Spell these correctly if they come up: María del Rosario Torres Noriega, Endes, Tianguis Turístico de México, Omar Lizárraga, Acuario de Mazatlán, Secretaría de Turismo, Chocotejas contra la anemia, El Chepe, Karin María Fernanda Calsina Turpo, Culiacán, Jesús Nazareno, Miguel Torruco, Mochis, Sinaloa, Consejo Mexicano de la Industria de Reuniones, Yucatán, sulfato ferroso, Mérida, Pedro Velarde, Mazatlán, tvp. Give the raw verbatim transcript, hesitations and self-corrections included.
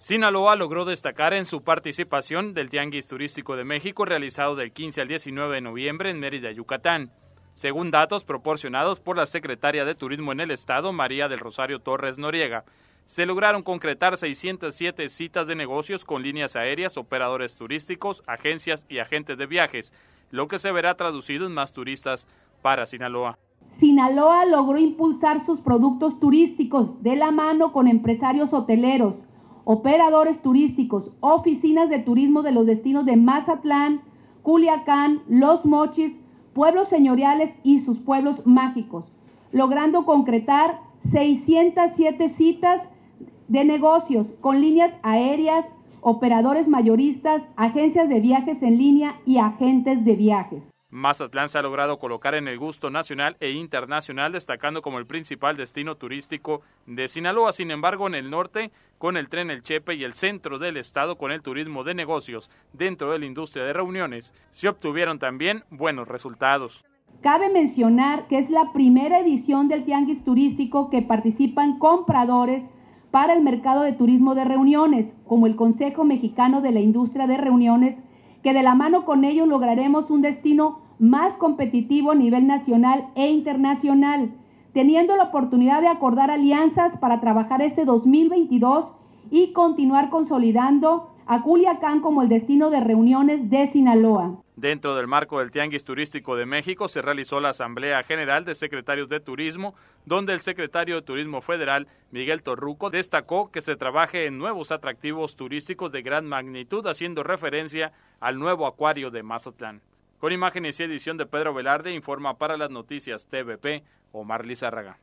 Sinaloa logró destacar en su participación del Tianguis Turístico de México realizado del quince al diecinueve de noviembre en Mérida, Yucatán. Según datos proporcionados por la Secretaría de Turismo en el Estado, María del Rosario Torres Noriega, se lograron concretar seiscientas siete citas de negocios con líneas aéreas, operadores turísticos, agencias y agentes de viajes, lo que se verá traducido en más turistas para Sinaloa. Sinaloa logró impulsar sus productos turísticos de la mano con empresarios hoteleros, operadores turísticos, oficinas de turismo de los destinos de Mazatlán, Culiacán, los Mochis, pueblos señoriales y sus pueblos mágicos, logrando concretar seiscientas siete citas de negocios con líneas aéreas, operadores mayoristas, agencias de viajes en línea y agentes de viajes. Mazatlán se ha logrado colocar en el gusto nacional e internacional, destacando como el principal destino turístico de Sinaloa. Sin embargo, en el norte, con el tren El Chepe y el centro del estado con el turismo de negocios dentro de la industria de reuniones, se obtuvieron también buenos resultados. Cabe mencionar que es la primera edición del Tianguis Turístico que participan compradores para el mercado de turismo de reuniones, como el Consejo Mexicano de la Industria de Reuniones, que de la mano con ellos lograremos un destino más competitivo a nivel nacional e internacional, teniendo la oportunidad de acordar alianzas para trabajar este dos mil veintidós y continuar consolidando a Culiacán como el destino de reuniones de Sinaloa. Dentro del marco del Tianguis Turístico de México se realizó la Asamblea General de Secretarios de Turismo, donde el secretario de Turismo Federal, Miguel Torruco, destacó que se trabaje en nuevos atractivos turísticos de gran magnitud, haciendo referencia al nuevo Acuario de Mazatlán. Con imágenes y edición de Pedro Velarde, informa para las noticias T V P, Omar Lizárraga.